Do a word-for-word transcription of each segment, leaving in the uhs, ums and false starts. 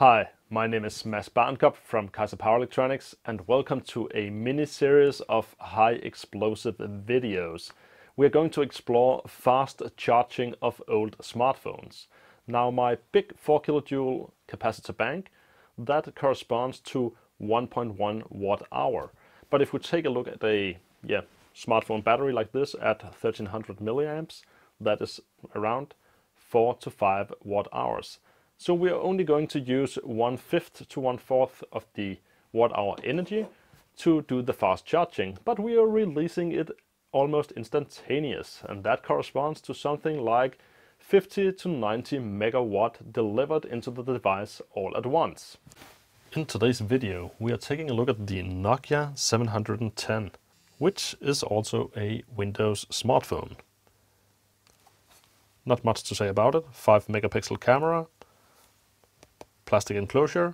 Hi, my name is Mads Baarenkopp from Kaizer Power Electronics and welcome to a mini-series of high-explosive videos. We are going to explore fast charging of old smartphones. Now my big four kilojoule capacitor bank, that corresponds to one point one watt hour. But if we take a look at a yeah, smartphone battery like this at thirteen hundred milliamps, that is around four to five watt hours. So we are only going to use one-fifth to one-fourth of the watt-hour energy to do the fast charging, but we are releasing it almost instantaneous, and that corresponds to something like fifty to ninety megawatt delivered into the device all at once. In today's video, we are taking a look at the Nokia seven ten, which is also a Windows smartphone. Not much to say about it. five megapixel camera, plastic enclosure,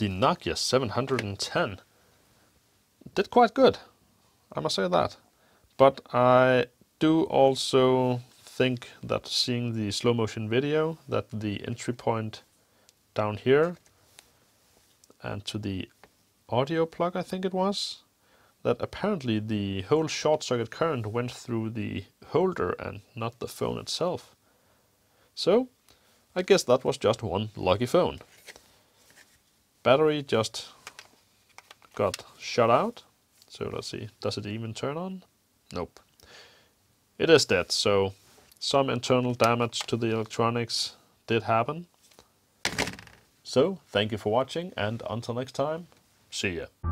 the Nokia seven ten did quite good, I must say that. But I do also think that seeing the slow motion video, that the entry point down here and to the audio plug, I think it was, that apparently the whole short circuit current went through the holder and not the phone itself. So I guess that was just one lucky phone. Battery just got shut out, so let's see, does it even turn on? Nope. It is dead, so some internal damage to the electronics did happen. So, thank you for watching, and until next time, see ya.